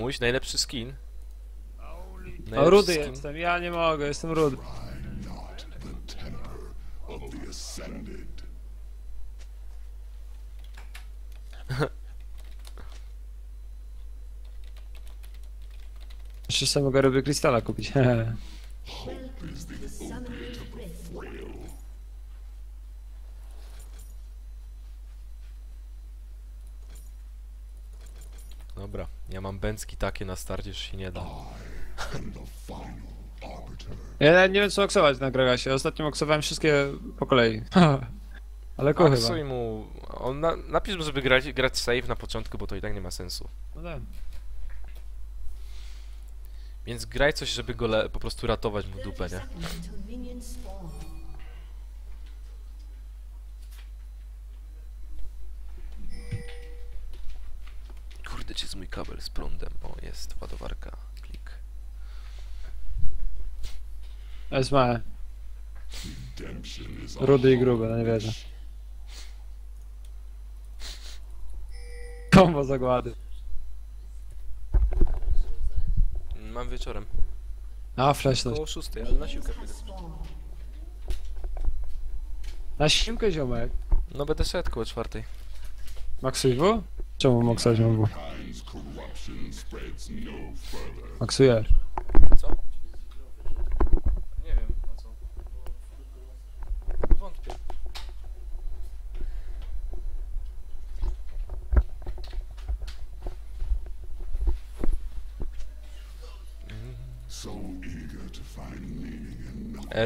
Mój najlepszy skin. Najlepszy rudy skin. Jestem, ja nie mogę, jestem rudy. Jeszcze sobie mogę robię krystala kupić. Dobra, ja mam bęcki takie na starcie, że się nie da. Ja nawet nie wiem co oksować na Gregasie, ostatnio oksowałem wszystkie po kolei. Ale kochaj mu. On napisz mu, żeby grać save na początku, bo to i tak nie ma sensu. No tak. Więc graj coś, żeby go po prostu ratować mu dupę, nie? Kurde, gdzie jest mój kabel z prądem? O, jest ładowarka. Klik. Jest małe. Rudy i grube, no nie wierzę. Kombo zagłady. Mam wieczorem. A, flash to. Koło 6, ale na siłkę pójdę. Na siłkę, ziomek? No będę szedł koło 4. Maksuj W? Czemu maksować mam W? Maksuję. Co? Nie wiem, a co? Wątpię.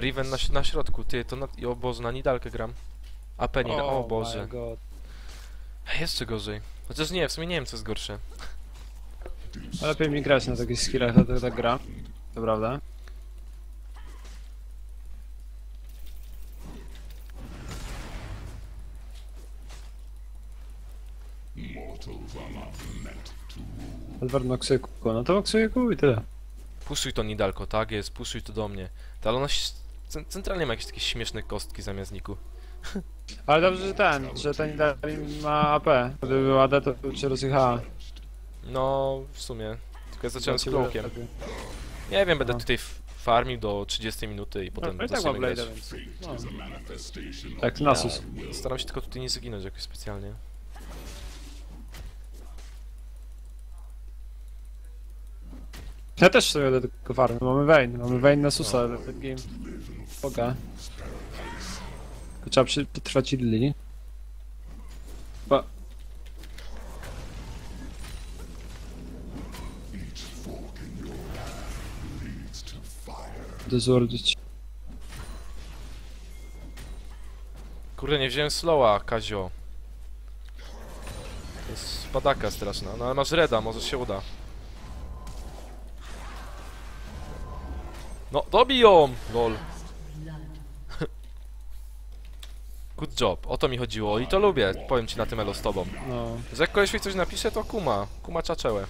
Riven na środku, ty to na. O Boże, na Nidalkę gram. A Penny, o Boże. Jeszcze gorzej. Chociaż nie, w sumie nie wiem co jest gorsze. Lepiej mi grać na takich skillach, to tak gra. To prawda? Edward maksuje kółko, no to maksuje kółko i tyle. Puszuj to Nidalko, tak jest, puszuj to do mnie. Ale ona centralnie ma jakieś takie śmieszne kostki zamiast Niku. Ale dobrze, że ta Nidalka ma AP. Gdyby była AD, to by się rozjechała. No, w sumie. Tylko ja zacząłem z klołkiem. Nie wiem, będę tutaj farmił do 30 minuty i potem zaczniemy grać. Tak, nasus. Staram się tylko tutaj nie zginąć jakoś specjalnie. Ja też sobie do tego farmy, mamy Vayne na susa, no. Ten game poka. Trzeba przetrwać idli. Ba. Dezordzić. Kurde, nie wziąłem slowa, Kazio. To jest spadaka straszna, no ale masz reda, może się uda. No, dobij ją! LOL. Good job, o to mi chodziło i to lubię, powiem ci na tym elo z tobą. No. Że jak koleś mi coś napisze, to kuma czaczełę.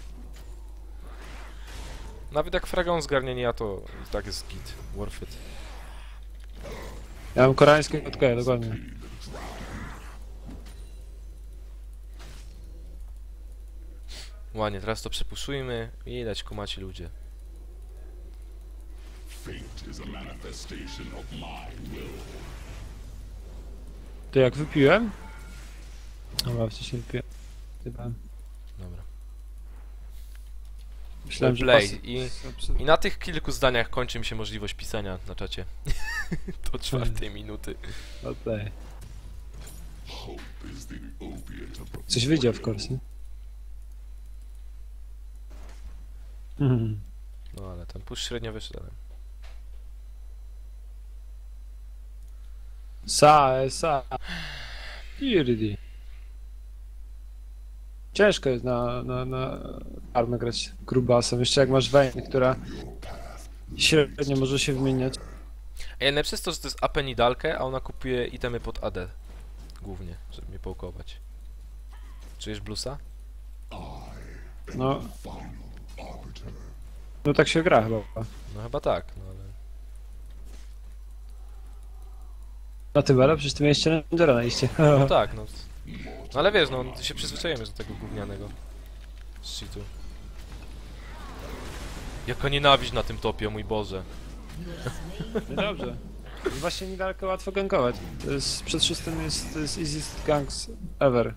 Nawet jak fragon zgarnienie, ja to i tak jest git, worth it. Ja mam koreańskie kotkę, dokładnie. Ładnie, teraz to przepuszujmy i dać kumaci ludzie. To jak wypiłem? Dobra, wcześniej wypiłem. Dobra. Myślałem, że I na tych kilku zdaniach kończy mi się możliwość pisania na czacie. Do 4 minuty. Okay. Coś wyjdzie, of course, nie? No ale ten push średnio wyszedł. Sa. Irdi. Ciężko jest na armę grać grubasem. Jeszcze jak masz Vayne, która średnio może się wymieniać. Ej, najlepsze jest to, że to jest AP Nidalkę, a ona kupuje itemy pod AD. Głównie, żeby mnie połkować. Czujesz blusa? No. No tak się gra chyba. No chyba tak, no ale... No ty bala, przecież ty miałeś Challengera na liście. No tak, no. No ale wiesz, no się przyzwyczajemy do tego gównianego. Z cheatu. Jaka nienawiść na tym topie, mój Boże. Dobrze. Właśnie niedaleko łatwo gankować. Przed szóstym jest easiest ganks ever.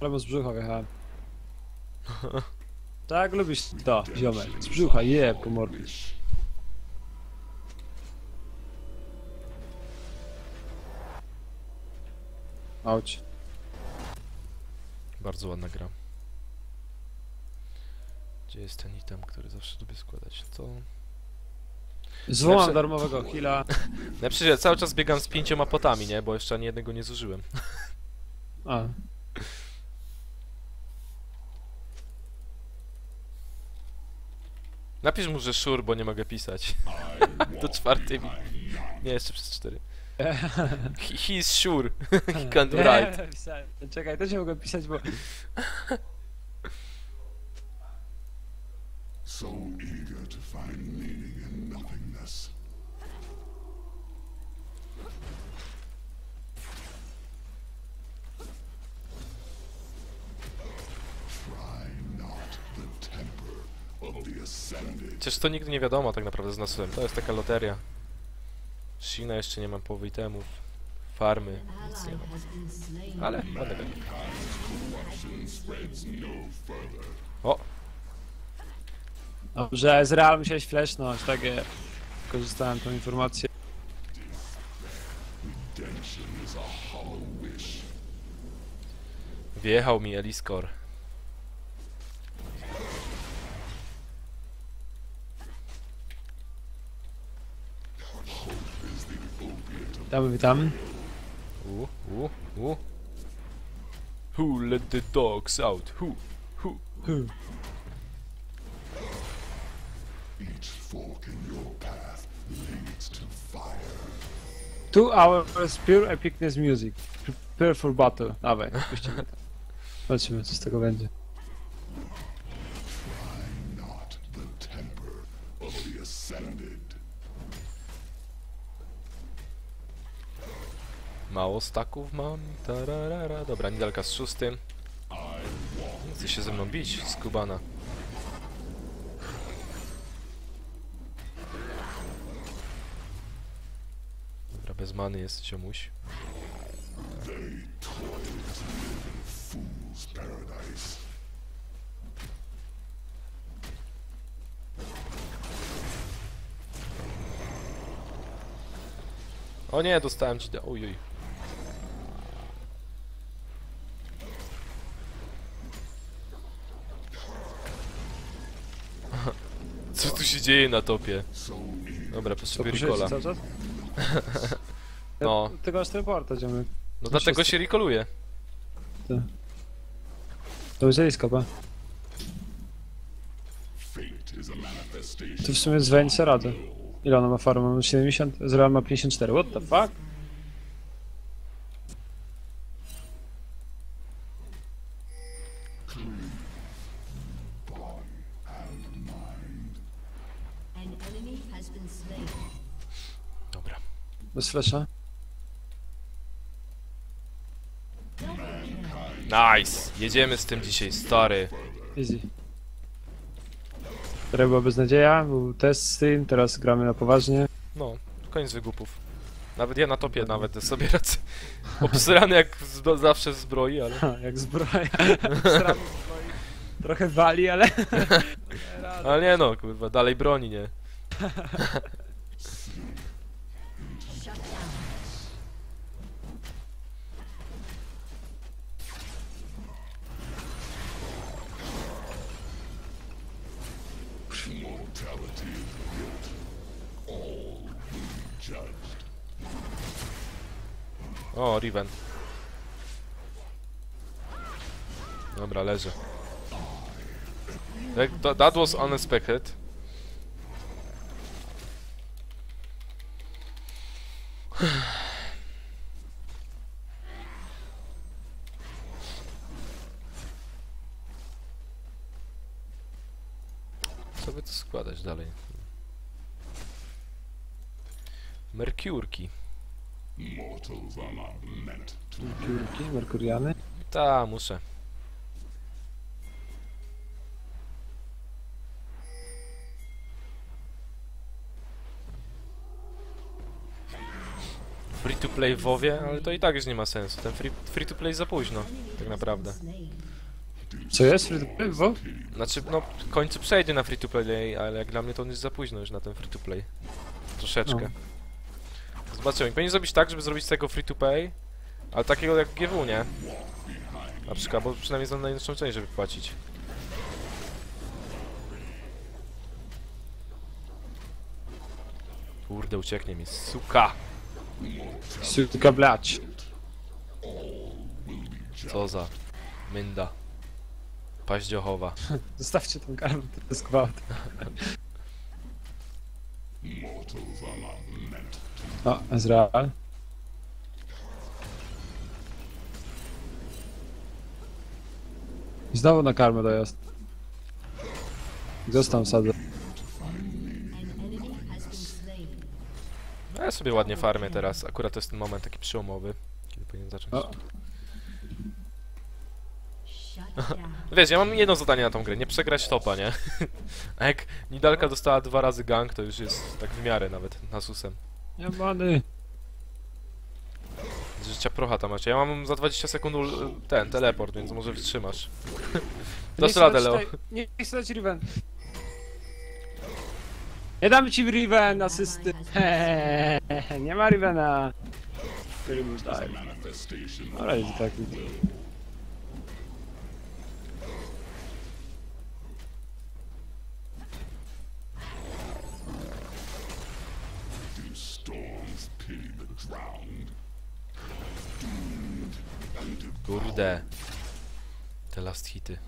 Albo z brzucha wjechałem. Tak lubisz to, ziomek. Z brzucha, je, pomorbisz. Auć. Bardzo ładna gra. Gdzie jest ten item, który zawsze lubię składać? To... Zwołam lepsze... darmowego heala. Lepsze, że cały czas biegam z 5 potami, nie? Bo jeszcze ani jednego nie zużyłem. A. Napisz mu, że szur, bo nie mogę pisać. Do 4. Nie, jeszcze przez 4. He is sure. He can't write. Czekaj, też nie mogę pisać, bo... So eager to find meaning in nothingness. Przecież to nigdy nie wiadomo tak naprawdę z nasłem. To jest taka loteria. Shina jeszcze nie mam połowy itemów. Farmy, nic nie mam. Ale ładne gry. O! Dobrze, z Real musiałeś flashnąć, tak jest. Korzystałem tą informację. Wjechał mi Eliskor. Witamy, witamy. Who let the dogs out? Who? Each fork in your path leads to fire. 2 hours pure epicness music. Prepare for battle. Dawaj, puścimy to. Zobaczymy, co z tego będzie. Try not the temper of the ascended. Mało staków mam, tararara. Dobra, nidalka z 6. Chce się ze mną bić, skubana. Dobra, bez many jest ciomuś. O nie, dostałem ci... Ojoj. Co tu się dzieje na topie? Dobra, potrzebuję recola. No. Tego aż teleporta, ziomek. No dlatego się recoluje. To wzięli skopa. To w sumie z Vayne'sa radę. Ile ona ma farmę? 70? Zreal ma 54. What the fuck? Dobra. Bez flesza? Nice! Jedziemy z tym dzisiaj, stary. Easy. Teraz była beznadzieja, był test z tym, teraz gramy na poważnie. No, koniec wygłupów. Nawet ja na topie nawet sobie radzę. Obsrany jak zawsze w zbroi, ale... jak zbroja, obsrany w zbroi. Trochę wali, ale... ale nie no, kurwa, dalej broni, nie? O, Riven. Dobra, leży. That was unexpected. sobie to składać dalej. Merkurki. Merkurki? Merkuriany? Ta, muszę. Free to play w WoWie, ale to i tak już nie ma sensu. Ten free to play za późno, tak naprawdę. Co jest free to play w WoW? Znaczy, no w końcu przejdzie na free to play, ale jak dla mnie to on jest za późno już na ten free to play. Troszeczkę. No. Zobaczymy, powinien zrobić tak, żeby zrobić z tego free to play, ale takiego jak GW, nie? Na przykład, bo przynajmniej znam najnowszą część, żeby płacić. Kurde, ucieknie mi, suka! Suka blać! Co za mynda. Paździochowa. Zostawcie tą karmę, to jest gwałt. O, Ezreal. Znowu na karmę dojazd. Zostań sadzę. Ja sobie ładnie farmię teraz. Akurat to jest ten moment taki przełomowy, kiedy powinien zacząć. Wiesz, ja mam jedno zadanie na tą grę, nie przegrać topa, nie? A jak Nidalka dostała 2 razy gank, to już jest tak w miarę nawet, nasusem. Nie many. Życia procha tam macie. Ja mam za 20 sekund ten teleport, więc może wytrzymasz. Dasz radę, Leo. Nie chcę dać Riven. Nie dam ci Riven asysty. Nie ma Rivena. Ale jest taki. Kurde. Te last hity.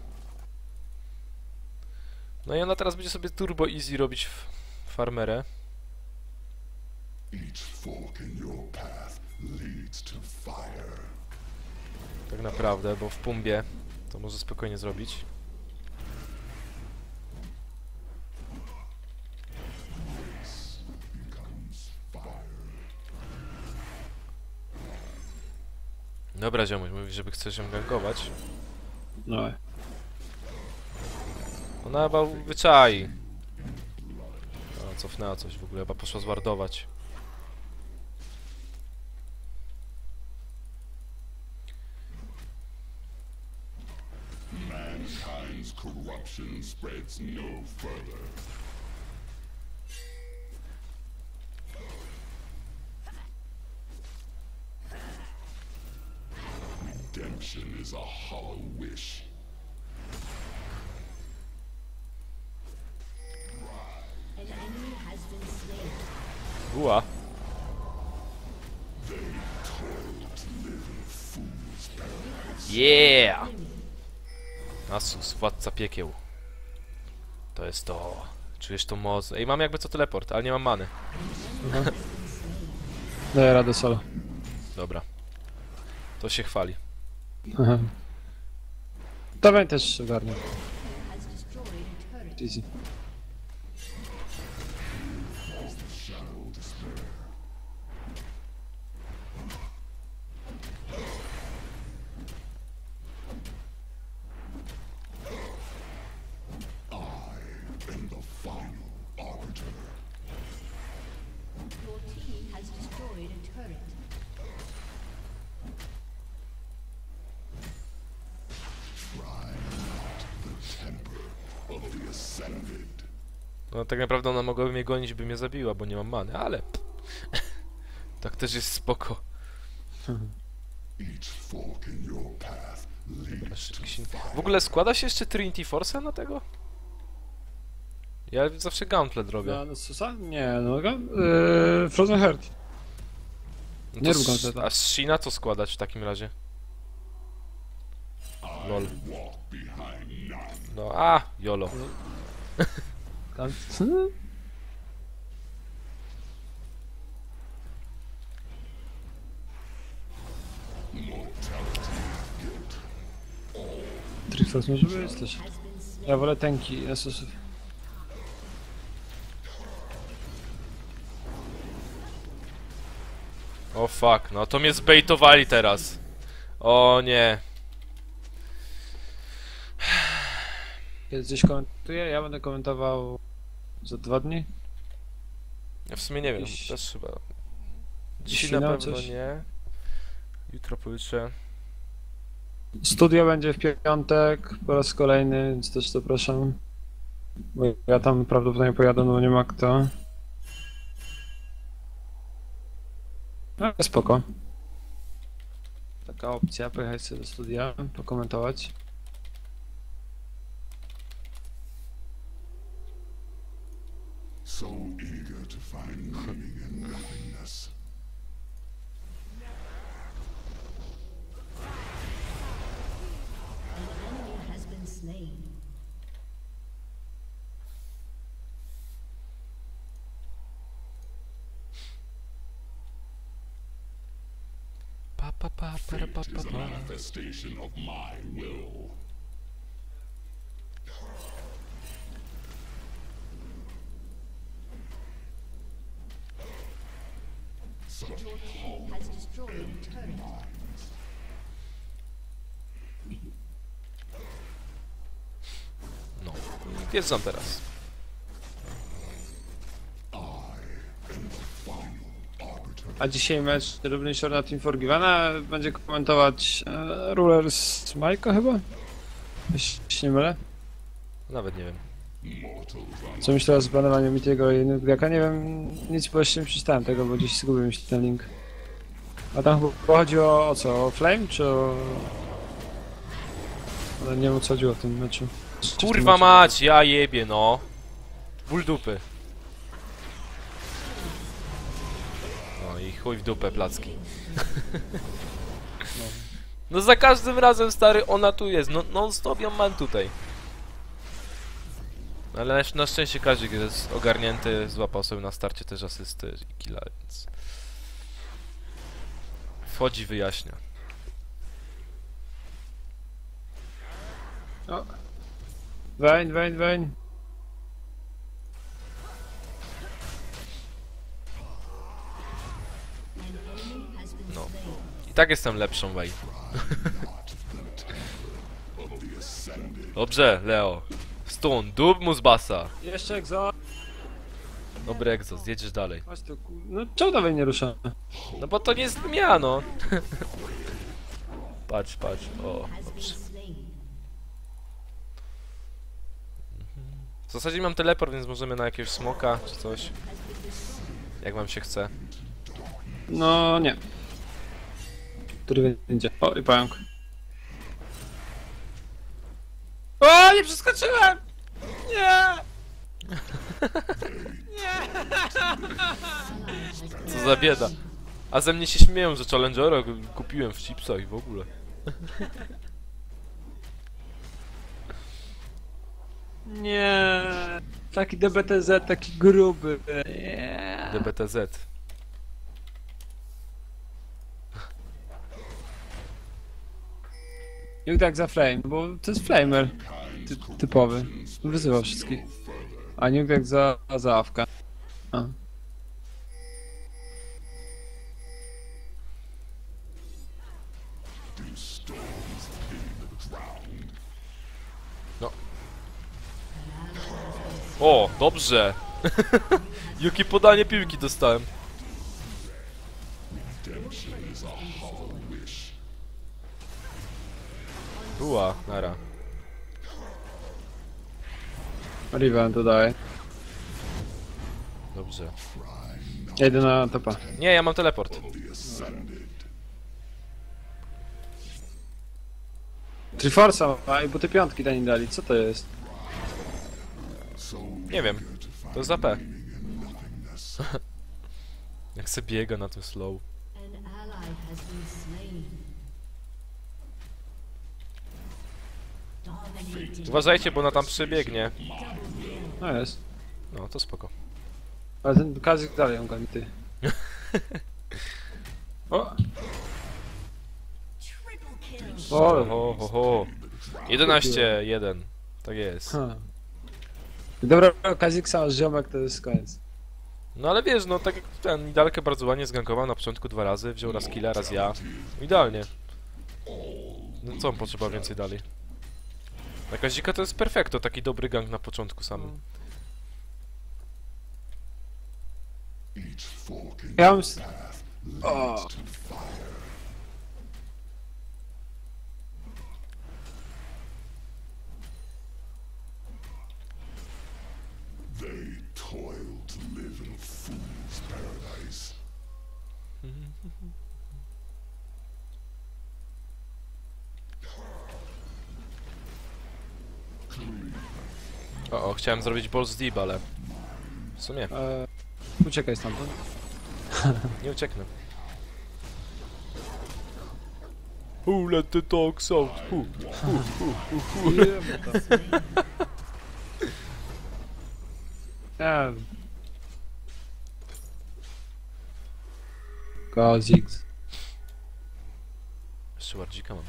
No i ona teraz będzie sobie turbo easy robić w farmerę. Tak naprawdę, bo w pumbie to może spokojnie zrobić. Dobra, ziomuś mówi, żeby chcesz ją gankować. No. Ona chyba wyczai. A, cofnęła coś w ogóle, chyba poszła zwardować. Mankind's corruption spreads no further. Is a hollow wish. An enemy has been slain. Uła. Yeah! Nasus, władca piekieł. To jest to. Czujesz to moc. Ej, mam jakby co teleport, ale nie mam many. Daję radę solo. Dobra. To się chwali. Aha. Dawaj też ogarnę. Easy. No tak naprawdę ona mogłaby mnie gonić, by mnie zabiła, bo nie mam many, ale... tak też jest spoko. W ogóle składa się jeszcze Trinity Force'a na tego? Ja zawsze Gauntlet robię. No, Susa? Nie, no... Frozen Heart. No nie rób Gauntleta. A Sheena co składać w takim razie? LOL. No, a! YOLO. Triforce może być też. Ja wolę tanki, Jezus. O fuck, no to mnie zbejtowali teraz. O nie. Kiedy gdzieś komentuję? Ja będę komentował za 2 dni. Ja w sumie nie wiem, też chyba. Dzisiaj na pewno coś? Nie. Jutro pojutrze. Studio będzie w piątek po raz kolejny, więc też zapraszam. Bo ja tam prawdopodobnie pojadę, no nie ma kto. No spoko. Taka opcja, pojechać sobie do studia, pokomentować. Fate is a manifestation of my will. Such power has destroyed the turret. No, gdzie są teraz? A dzisiaj mecz Rubinshore na Team Forgivana będzie komentować Rulers Majko chyba? Jeśli się nie mylę. Nawet nie wiem. Co myślę o zbanowaniu Mitiego i Nudgaka? Nie wiem, nic właśnie nie przeczytałem tego, bo gdzieś zgubiłem się ten link. A tam chyba chodzi o co? O Flame czy o... Ale nie wiem co chodziło w tym meczu. Kurwa mać, ja jebie no. Ból dupy. I chuj w dupę placki. No za każdym razem stary ona tu jest, no non-stop ją mam tutaj. Ale na szczęście Kazik jest ogarnięty, złapał sobie na starcie też asysty i killa, więc... Wchodzi, wyjaśnia. O. Wein. I tak jestem lepszą way. Dobrze, Leo. Stun, dub mu z basa. Jeszcze egzo. Dobry egzo, jedziesz dalej. No czemu dalej nie ruszamy? No bo to nie jest zmiano. Patrz. O, dobrze. W zasadzie mam teleport, więc możemy na jakiegoś smoka czy coś. Jak wam się chce. No nie. Który będzie. O, i pająk. O, nie przeskoczyłem! Nie! Nie! Co za bieda. A ze mnie się śmieją, że Challengera kupiłem w chipsach i w ogóle. Nie! Taki DBTZ, taki gruby. Nie. DBTZ. I tak za flame, bo to jest flamer typowy. Wyzywał wszystkich. A nie tak za awka. A. No. O, dobrze. Jakie podanie piłki dostałem. Była, nara. Riven tutaj. Dobrze. Ja idę na topa. Nie, ja mam teleport. Triforce'a, bo te piątki na nim dali, co to jest? Nie wiem, to jest AP. Jak se biega na tym slow. Uważajcie, bo ona tam przebiegnie. No jest. No, to spoko. Ale ten Kazik dalej ją goni, ty. O! O. 11, 1. Tak jest. Ha. Dobra, Kazik sam ziomek to jest koniec. No ale wiesz, no tak jak ten Nidalkę bardzo ładnie zgankował na początku 2 razy, wziął raz killa, raz ja. Idealnie. No co on potrzeba więcej dalej? Na Kazika to jest perfekto, taki dobry gank na początku samym. Ja mam... O. O, chciałem zrobić balls deep, ale... W sumie... uciekaj stamtąd. Nie ucieknę. Who let the dogs out? Who. Kazik. Jeszcze wardzika mam.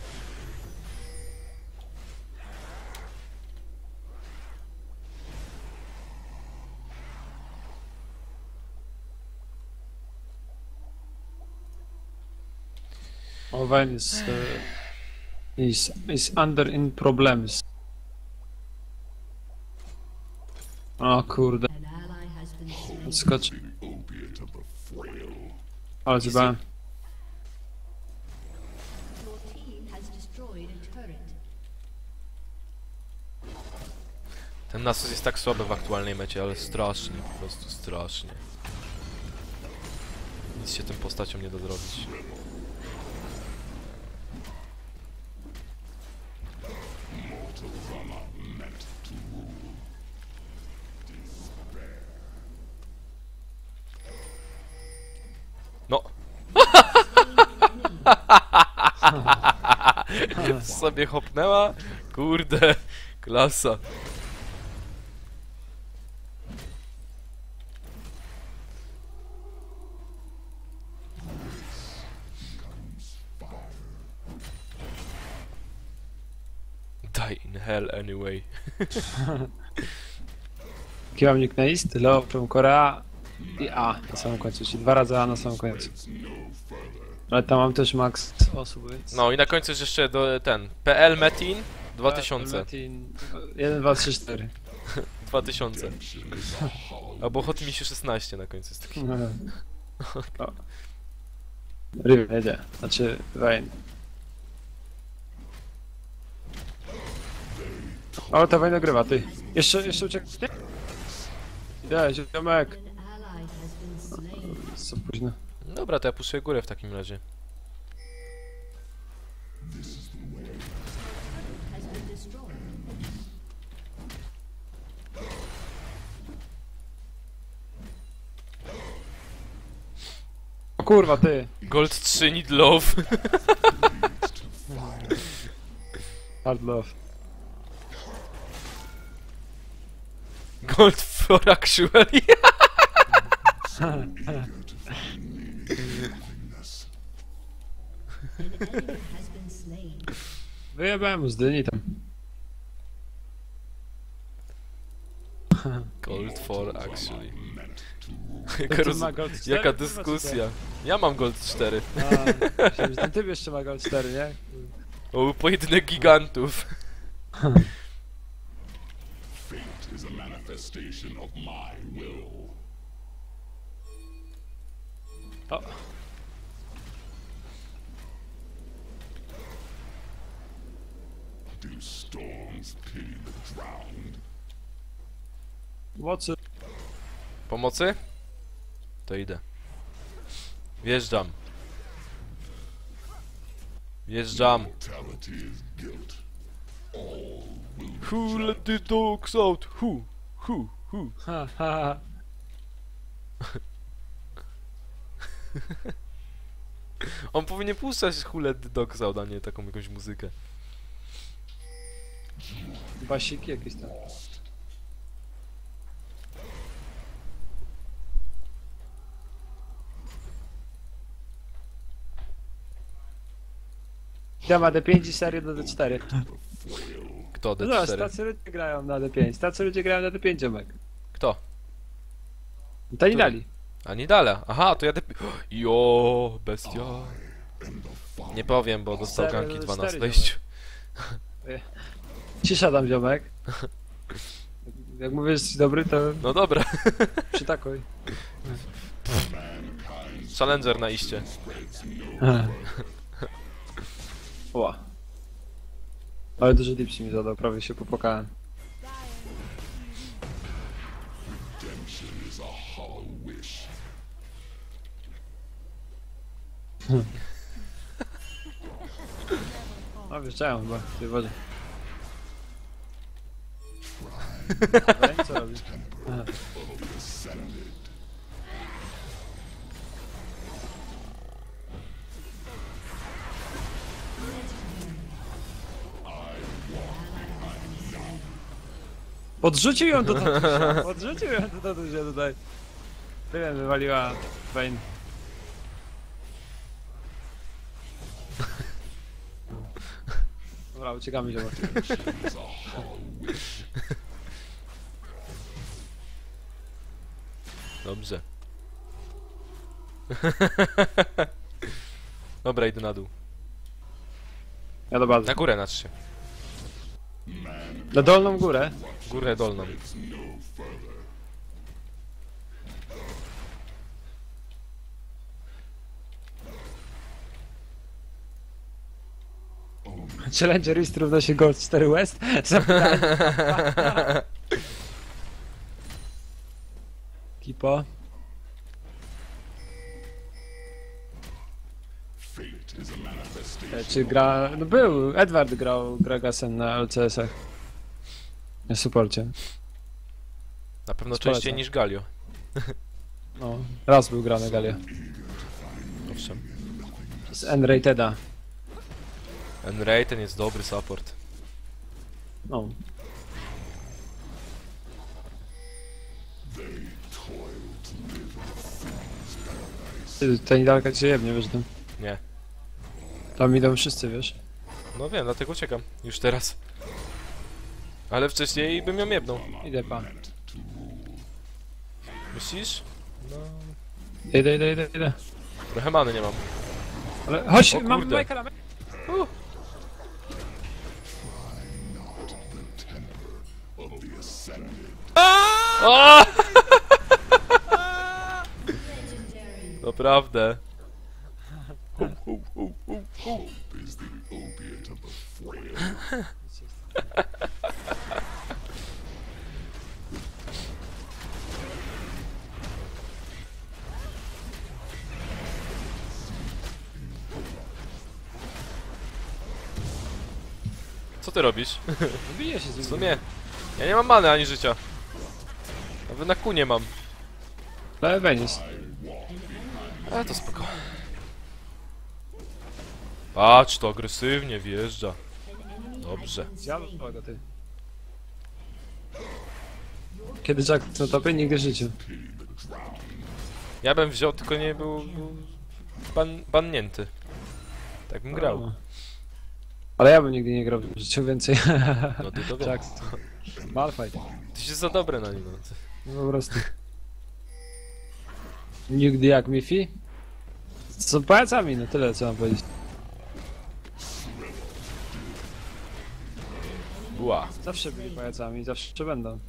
Owen is under in problems. O kurde. Skocz. Ale chyba. Ten nasus jest tak słaby w aktualnej mecie, ale strasznie, po prostu strasznie. Nic się tym postaciom nie da zrobić. No. Sobie hopnęła? Kurde, klasa. Die in hell anyway. Kierownik na list, Leo, Korea. I A na samym końcu, czyli 2 razy A na samym końcu. Ale tam mam też max osób. Więc... No i na końcu jest jeszcze ten PL Metin 2000. Metin 1, 2, 3, 4. 2000. Albo Hot Missy 16 na końcu jest taki. Riven jedzie, znaczy Vayne. O, ta Vayne ogrywa, ty. Jeszcze uciekł. Idę, ziomek. Co późno. Dobra, to ja puszuję górę w takim razie. O kurwa, ty! Gold 3 need love. Hard love. Gold for actually. Wyjebałem z dyni tam. Gold 4 actually. Jaka dyskusja. Ja mam gold 4. Ten typ jeszcze ma gold 4, nie? O, pojedynek gigantów. Fate is a manifestation of my will. O. Do storms pity the drowned? Pomocy? Pomocy? To idę. Wjeżdżam. Wjeżdżam. Who let the dogs out? Who? Ha. On powinien puszczać Hulet Dog za udanie taką jakąś muzykę. Basiki jakieś tam. Ja ma D5 i serię do D4. Kto D4? No, tacy ludzie grają na D5. Tacy ludzie grają na D5, dziomek. Kto? No to nie dali. A nie dalej. Aha, to jadę... Jo, bestia. Nie powiem, bo dostał ganki 2 na zejściu. Cisza tam, ziomek. Jak mówisz dobry, to... No dobra. Przytakuj. Challenger na iście. Ła. Ale dużo dipsi mi zadał, prawie się popłakałem. No wjeżdżają chyba w tej wodzie. Dobra, co robisz? Podrzucił ją do tatusia! Podrzucił ją do tatusia tutaj! Tyle wywaliła fajnie. Dobra, uciekamy, ziomek. Dobrze. Dobra, idę na dół. Ja do bazy. Na górę znaczy się. Na dolną górę? Górę dolną. Challenger jest równo się Gold 4 West? Kipo. Czy gra... No był, Edward grał Gragasem na LCS-ach. Na suporcie. Na pewno z częściej polecam niż Galio. No, raz był grany Galio. Owszem. Z N-Rateda. N-Rated jest dobry support. No. Ta niedaleka cię jebnie, wiesz tam? Nie. Tam idą wszyscy, wiesz? No wiem, dlatego uciekam. Już teraz. Ale wcześniej bym ją jebnął. Idę, pan. Myślisz? No... Idę. Trochę many nie mam. Ale chodź, mam Michaela. O! Naprawdę. Co ty robisz? Bije się z nim. W sumie ja nie mam many ani życia. Nawet na Q nie mam. Ale Venice. A to spoko. Patrz, to agresywnie wjeżdża. Dobrze. Kiedy Jack na topie, nigdy w życiu. Ja bym wziął, tylko nie był bannięty. Tak bym grał. Ale ja bym nigdy nie grał w życiu więcej. No ty to wiesz. Malfight. Ty się za dobre na niego. No po prostu. Nigdy jak Miffy? Z pajacami, no tyle co mam powiedzieć. Ła. Zawsze byli pajacami, zawsze będą.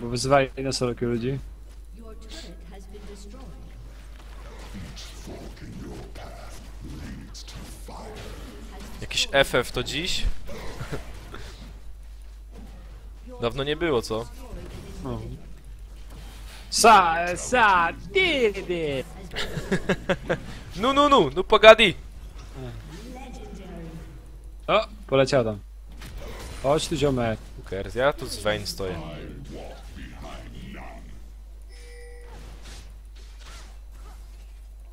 Bo wyzywali na soloki ludzi. Jakiś FF to dziś? Dawno nie było, co? No. Sa, ty. No pogadi! O, poleciał tam. Chodź tu, ziomek. Ukers, ja tu z Vayne stoję.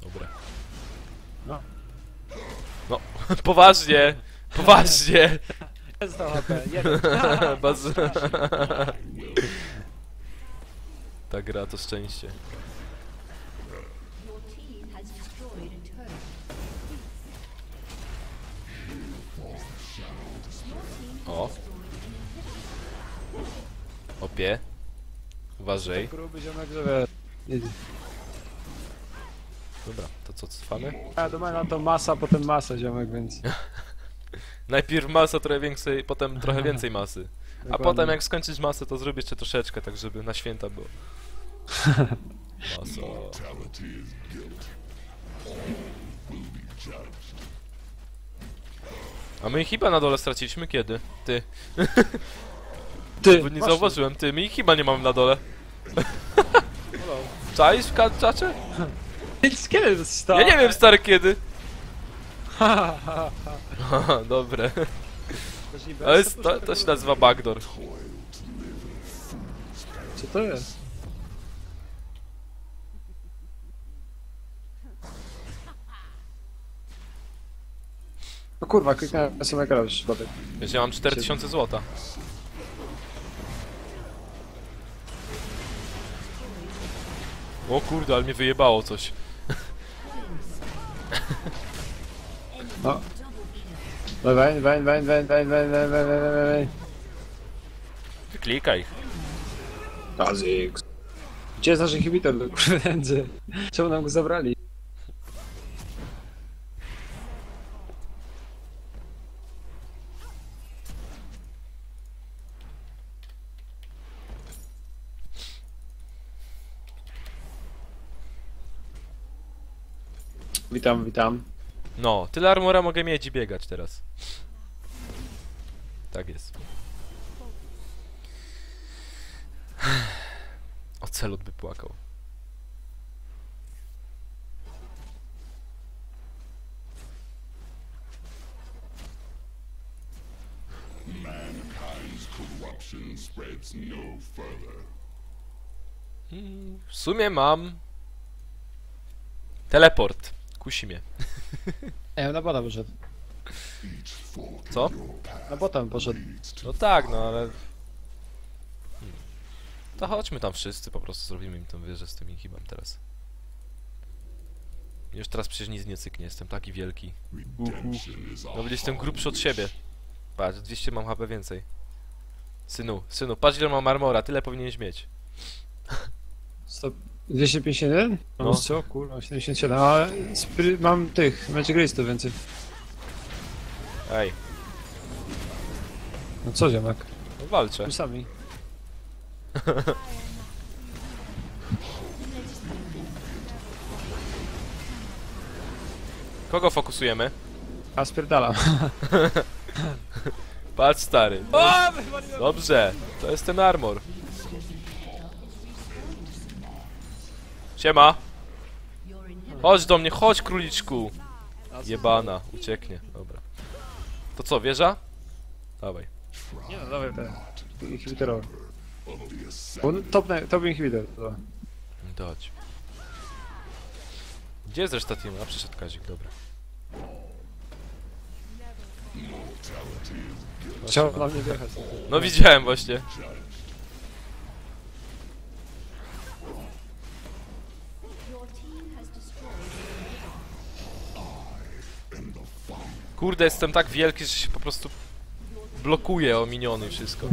Dobra. No. No, poważnie! Poważnie! Jest to HP, jeden. Ta gra to szczęście. O. Opie. Uważaj. Dobra, to co cofamy? A do mena to masa, potem masa, ziomek, więc... Najpierw masa trochę większej, potem trochę więcej masy. A dokładnie. Potem jak skończyć masę, to zrobię jeszcze troszeczkę, tak żeby na święta było. Masa. A my ich chyba na dole straciliśmy kiedy? Ty. Ty, nie zauważyłem, ty, my ich chyba nie mamy na dole. Czaisz w czacie? Kiedy stary? Ja nie wiem, stary, kiedy. Dobre. Ale to się nazywa backdoor. Co to jest? No kurwa, kliknę SMK już przypadek. Wiesz, ja mam 4000 złota. O kurde, ale mnie wyjebało coś. No. Wejdź. Wyklikaj. Kazik. Gdzie jest nasz inhibitor do kurwędzy? Czemu nam go zabrali? Witam, witam. No, tyle armora mogę mieć i biegać teraz. Tak jest. Ocelot by płakał. W sumie mam... Teleport. Kusi mnie. Ja na bota poszedł. Co? Na bota poszedł. No tak, no ale... To chodźmy tam wszyscy, po prostu zrobimy im tą wieżę z tym inhibem teraz. Już teraz przecież nic nie cyknie, jestem taki wielki. No bo jestem grubszy od siebie. Patrz, 200 mam HP więcej. Synu, patrz ile mam armora, tyle powinieneś mieć. Stop. 251? No co, kurwa, 77, ale mam tych, macie grace to więcej. Ej. No co, ziomek? No walczę. My sami. Kogo fokusujemy? A spierdalam. Patrz, stary. Dobrze, to jest ten armor. Siema! Chodź do mnie, chodź króliczku! Jebana, ucieknie, dobra. To co, wieża? Dawaj. Nie no, dawaj ten. Inhibitorowy. Top inhibitor, dobra. Dodź. Gdzie jest reszta teamu? A przyszedł Kazik, dobra. Chciał na mnie wjechać. No widziałem właśnie. Kurde, jestem tak wielki, że się po prostu blokuje o miniony i wszystko.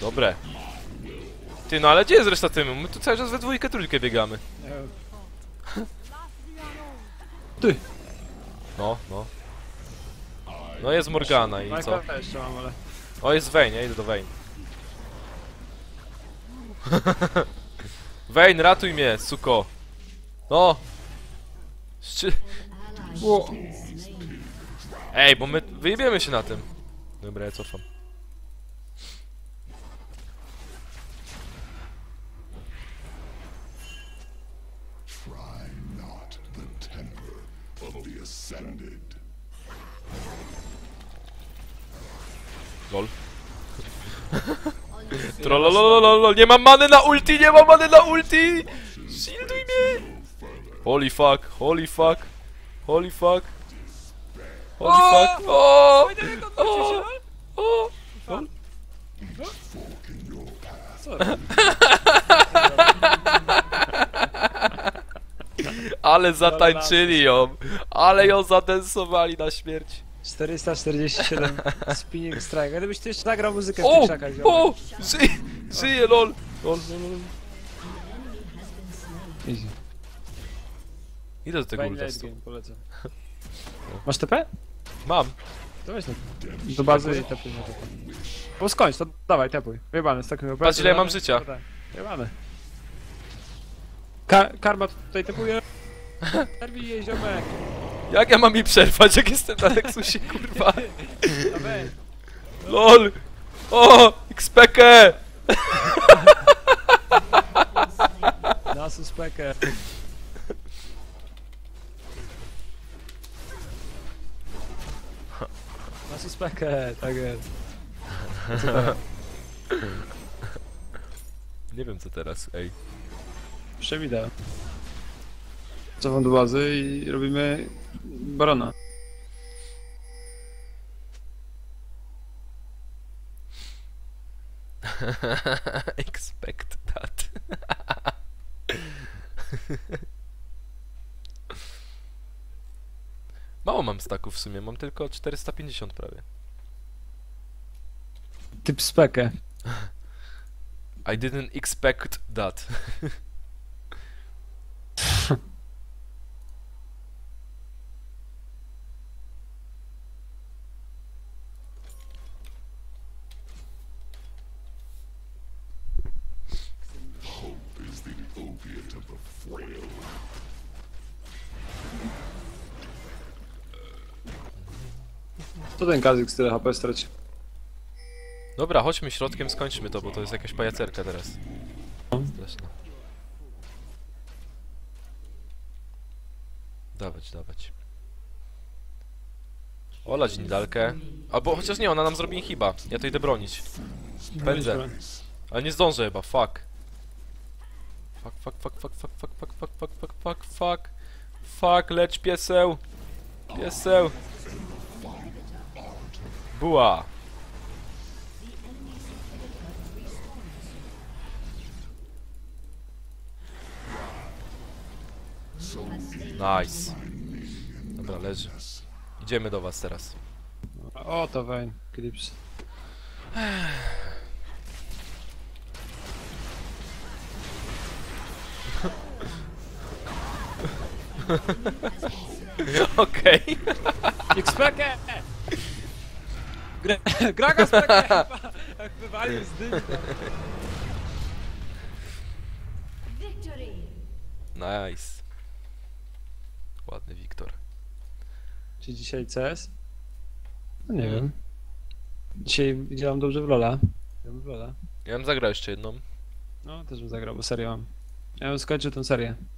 Dobre. Ty, no ale gdzie jest reszta tymu? My tu cały czas we dwójkę, trójkę biegamy. Ty! No. No jest Morgana i co? O, jest Vayne, ja idę do Vayne. Vayne, ratuj mnie, suko! No! Ej, bo my wyjebiemy się na tym. Dobra, ja cofam. LoL. Trololololol, nie mam many na ulti, nie mam many na ulti! Shielduj mnie! Holy fuck, holy fuck, holy fuck, holy fuck, Ale zatańczyli ją, ale ją zadensowali na śmierć. 447 spinning strike. Gdybyś ty jeszcze nagrał muzykę w tych krzakach. O! Żyje, lol! Easy. Idę do tego ulta. Masz TP? Mam. To weź do bazy i tepuj na TP. Bo skończ, to dawaj, tepuj. Wyjebane z takim operatorem. Patrz ile ja mam życia. Wyjebane. Karma tutaj tepuje. Przerwij jej, ziomek. Jak ja mam jej przerwać, jak jestem na Nexusie, kurwa? LOL! O! XPK! Na suspekę. Na suspekę, tak jest. Nie wiem co teraz, ej. Przewida. Cofam do bazy i robimy barona. Expect that. Mało mam staków w sumie, mam tylko 450 prawie. Typ spekę. I didn't expect that. To ten kazyk z tyle HP straci. Dobra, chodźmy środkiem, skończmy to, bo to jest jakaś pajacerka teraz. Straszna. Dawać, dawać. Olać nidalkę. Albo chociaż nie, ona nam zrobi chyba. Ja to idę bronić. Pędzę. Ale nie zdążę chyba, fuck. Fuck, fuck, fuck, fuck, fuck, fuck, fuck, fuck, fuck, fuck, fuck, fuck. Fuck, lecz pieseł. Pieseł. Buła. Nice. Dobra, leży. Idziemy do was teraz. O, to wejn, klips. Okej. Xpekę! Gra go spekę! Jak wywalił z dymka. Nice. Ładny Wiktor. Czy dzisiaj CS? No nie wiem. Dzisiaj grałem dobrze w LoLa. Ja bym zagrał jeszcze jedną. No, też bym zagrał, bo serię mam. Ja bym skończył tę serię.